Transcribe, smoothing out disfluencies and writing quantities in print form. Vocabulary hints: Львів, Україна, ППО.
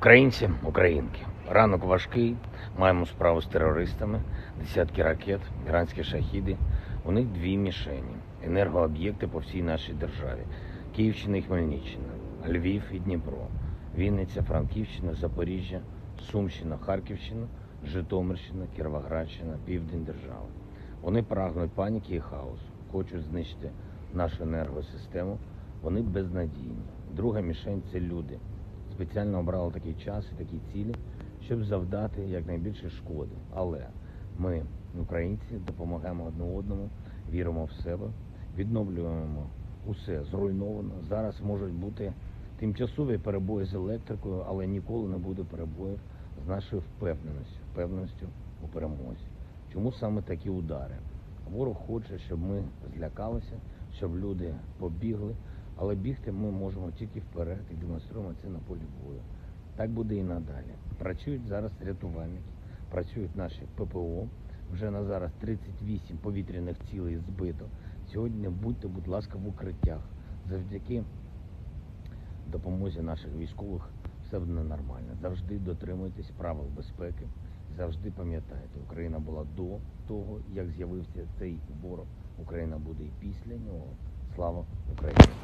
Українці, українки, ранок важкий, маємо справу з терористами, десятки ракет, іранські шахіди. У них дві мішені, енергооб'єкти по всій нашій державі. Київщина і Хмельниччина, Львів і Дніпро, Вінниця, Франківщина, Запоріжжя, Сумщина, Харківщина, Житомирщина, Кіровоградщина, південь держави. Вони прагнуть паніки і хаосу, хочуть знищити нашу енергосистему, вони безнадійні. Друга мішень – це люди. Спеціально обрали такий час і такі цілі, щоб завдати якнайбільше шкоди. Але ми, українці, допомагаємо одне одному, віримо в себе, відновлюємо усе зруйновано. Зараз можуть бути тимчасові перебої з електрикою, але ніколи не буде перебоїв з нашою впевненістю у перемозі. Чому саме такі удари? Ворог хоче, щоб ми злякалися, щоб люди побігли, але бігти ми можемо тільки вперед і демонструємо це на полі бою. Так буде і надалі. Працюють зараз рятувальники, працюють наші ППО. Вже на зараз 38 повітряних цілей збито. Сьогодні будьте, будь ласка, в укриттях. Завдяки допомозі наших військових все буде нормально. Завжди дотримуйтесь правил безпеки. Завжди пам'ятайте, Україна була до того, як з'явився цей ворог. Україна буде і після нього. Слава Україні!